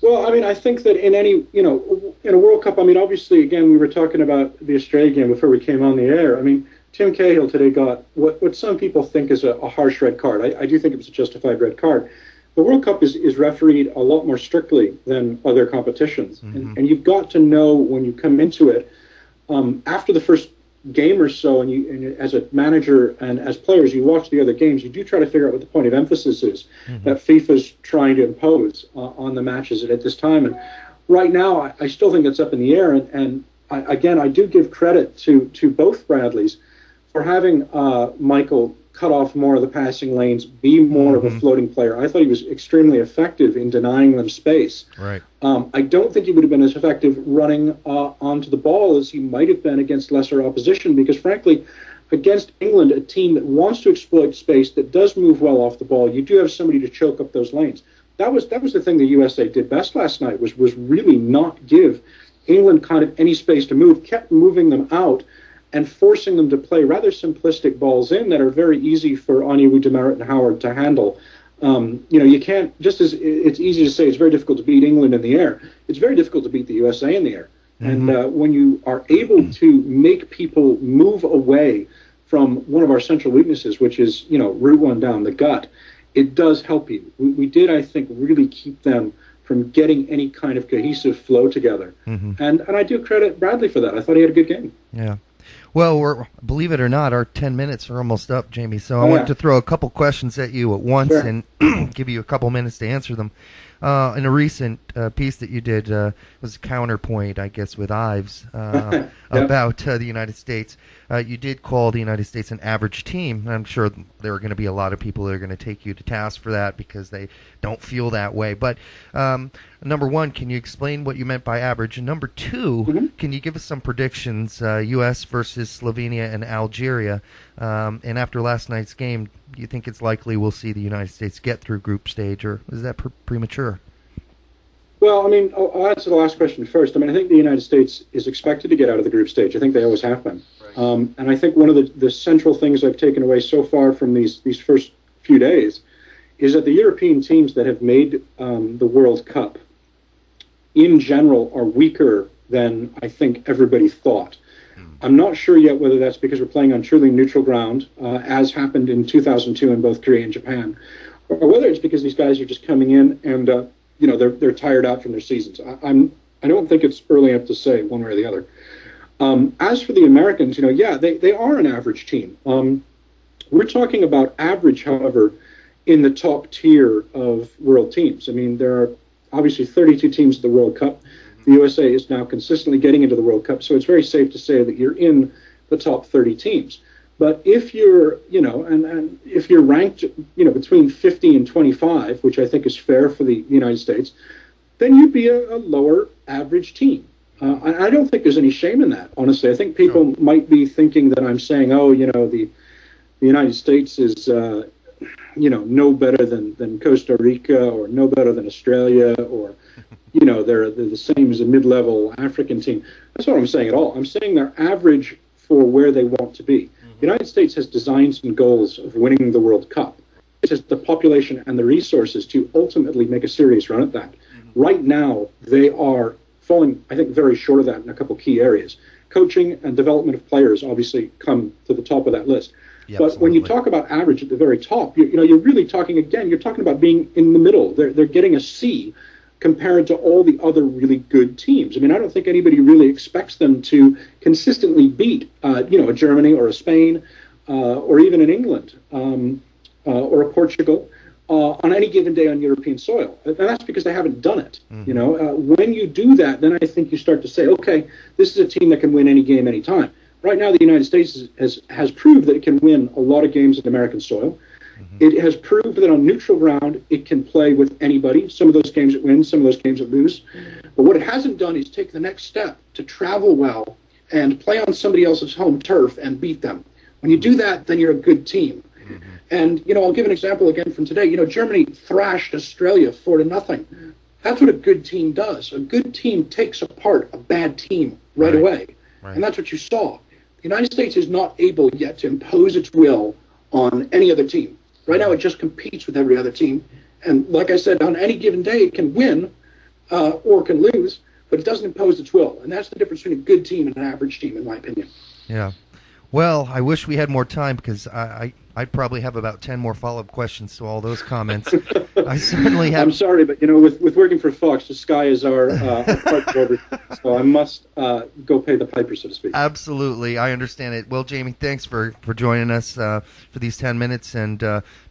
Well, I mean, I think that in any, you know, in a World Cup, I mean, obviously, again, we were talking about the Australia game before we came on the air. I mean, Tim Cahill today got what some people think is a harsh red card. I do think it was a justified red card. The World Cup is refereed a lot more strictly than other competitions. Mm-hmm. And you've got to know when you come into it, after the first game or so, and as a manager and as players, you watch the other games, you do try to figure out what the point of emphasis is that FIFA's trying to impose on the matches at this time. And right now, I still think it's up in the air. And I do give credit to both Bradleys for having Michael cut off more of the passing lanes, be more of a floating player. I thought he was extremely effective in denying them space. Right. I don't think he would have been as effective running onto the ball as he might have been against lesser opposition, because frankly, against England, a team that wants to exploit space, that does move well off the ball, you do have somebody to choke up those lanes. That was the thing the USA did best last night, was really not give England kind of any space to move, kept moving them out, and forcing them to play rather simplistic balls in that are very easy for Anya Wu, and Howard to handle. You know, you can't, just as it's easy to say it's very difficult to beat England in the air, it's very difficult to beat the USA in the air. Mm-hmm. And when you are able to make people move away from one of our central weaknesses, which is, you know, root one down the gut, it does help you. We did, I think, really keep them from getting any kind of cohesive flow together. Mm-hmm. And I do credit Bradley for that. I thought he had a good game. Yeah. Well, believe it or not, our 10 minutes are almost up, Jamie. So I want to throw a couple questions at you at once and give you a couple minutes to answer them. In a recent piece that you did was a counterpoint, I guess, with Ives about the United States. You did call the United States an average team. I'm sure there are going to be a lot of people that are going to take you to task for that because they don't feel that way. But number one, can you explain what you meant by average? And number two, can you give us some predictions, U.S. versus Slovenia and Algeria? And after last night's game, do you think it's likely we'll see the United States get through group stage, or is that premature? Well, I mean, I'll answer the last question first. I mean, I think the United States is expected to get out of the group stage. I think they always have been. Right. And I think one of the central things I've taken away so far from these first few days is that the European teams that have made the World Cup in general are weaker than I think everybody thought. I'm not sure yet whether that's because we're playing on truly neutral ground, as happened in 2002 in both Korea and Japan, or whether it's because these guys are just coming in and you know, they're tired out from their seasons. I don't think it's early enough to say one way or the other. As for the Americans, you know, they are an average team. We're talking about average, however, in the top tier of world teams. I mean, there are obviously 32 teams at the World Cup. The USA is now consistently getting into the World Cup, so it's very safe to say that you're in the top 30 teams. But if you're, you know, and if you're ranked, you know, between 50 and 25, which I think is fair for the United States, then you'd be a lower average team. And I don't think there's any shame in that, honestly. I think people might be thinking that I'm saying, oh, you know, the United States is, you know, no better than Costa Rica, or no better than Australia, or, you know, they're the same as a mid-level African team. That's not what I'm saying at all. I'm saying they're average for where they want to be. The United States has designs and goals of winning the World Cup. It has the population and the resources to ultimately make a serious run at that. Right now, they are falling, I think, very short of that in a couple key areas. Coaching and development of players obviously come to the top of that list. Yeah, but when you talk about average at the very top, you know, you're really talking, again, you're talking about being in the middle. They're getting a C compared to all the other really good teams. I mean, I don't think anybody really expects them to consistently beat, you know, a Germany or a Spain or even an England or a Portugal on any given day on European soil. And that's because they haven't done it. You know, when you do that, then I think you start to say, okay, this is a team that can win any game, any time. Right now, the United States has proved that it can win a lot of games on American soil. It has proved that on neutral ground, it can play with anybody. Some of those games it wins, some of those games it loses. But what it hasn't done is take the next step to travel well and play on somebody else's home turf and beat them. When you do that, then you're a good team. And, you know, I'll give an example again from today. You know, Germany thrashed Australia 4-0. That's what a good team does. A good team takes apart a bad team right away. Right. And that's what you saw. The United States is not able yet to impose its will on any other team. Right now, it just competes with every other team. And like I said, on any given day, it can win. or can lose, but it doesn't impose its will. And that's the difference between a good team and an average team, in my opinion. Yeah. Well, I wish we had more time, because I probably have about 10 more follow-up questions to all those comments. I certainly have. I'm sorry, but, you know, with working for Fox, the sky is our partner, so I must go pay the piper, so to speak. Absolutely. I understand it. Well, Jamie, thanks for joining us for these 10 minutes, and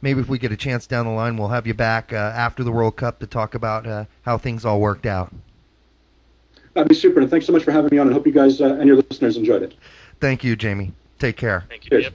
maybe if we get a chance down the line, we'll have you back after the World Cup to talk about how things all worked out. That'd be super, and thanks so much for having me on, and hope you guys and your listeners enjoyed it. Thank you, Jamie. Take care. Thank you. Cheers.